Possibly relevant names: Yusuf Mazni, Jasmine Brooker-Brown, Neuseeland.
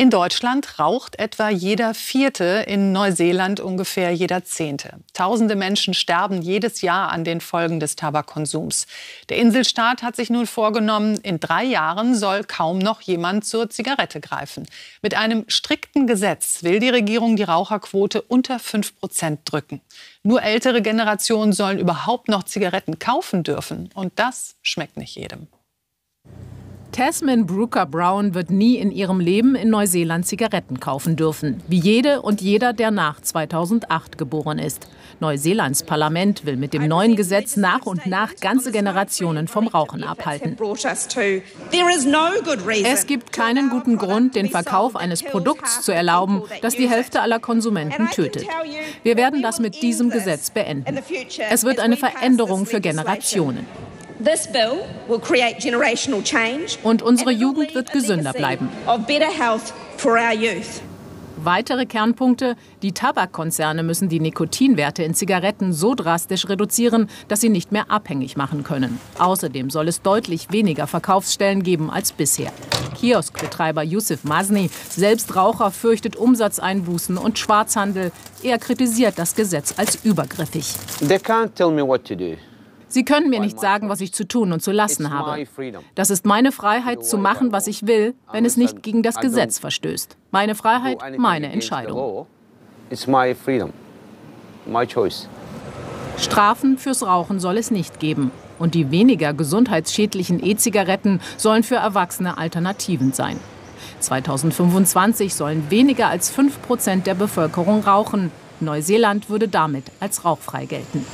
In Deutschland raucht etwa jeder Vierte, in Neuseeland ungefähr jeder Zehnte. Tausende Menschen sterben jedes Jahr an den Folgen des Tabakkonsums. Der Inselstaat hat sich nun vorgenommen, in 3 Jahren soll kaum noch jemand zur Zigarette greifen. Mit einem strikten Gesetz will die Regierung die Raucherquote unter 5% drücken. Nur ältere Generationen sollen überhaupt noch Zigaretten kaufen dürfen. Und das schmeckt nicht jedem. Jasmine Brooker-Brown wird nie in ihrem Leben in Neuseeland Zigaretten kaufen dürfen, wie jede und jeder, der nach 2008 geboren ist. Neuseelands Parlament will mit dem neuen Gesetz nach und nach ganze Generationen vom Rauchen abhalten. Es gibt keinen guten Grund, den Verkauf eines Produkts zu erlauben, das die Hälfte aller Konsumenten tötet. Wir werden das mit diesem Gesetz beenden. Es wird eine Veränderung für Generationen. Und unsere Jugend wird gesünder bleiben. Weitere Kernpunkte: Die Tabakkonzerne müssen die Nikotinwerte in Zigaretten so drastisch reduzieren, dass sie nicht mehr abhängig machen können. Außerdem soll es deutlich weniger Verkaufsstellen geben als bisher. Kioskbetreiber Yusuf Mazni, selbst Raucher, fürchtet Umsatzeinbußen und Schwarzhandel. Er kritisiert das Gesetz als übergriffig. They can't tell me what to do. Sie können mir nicht sagen, was ich zu tun und zu lassen habe. Das ist meine Freiheit, zu machen, was ich will, wenn es nicht gegen das Gesetz verstößt. Meine Freiheit, meine Entscheidung. Strafen fürs Rauchen soll es nicht geben. Und die weniger gesundheitsschädlichen E-Zigaretten sollen für Erwachsene Alternativen sein. 2025 sollen weniger als 5% der Bevölkerung rauchen. Neuseeland würde damit als rauchfrei gelten.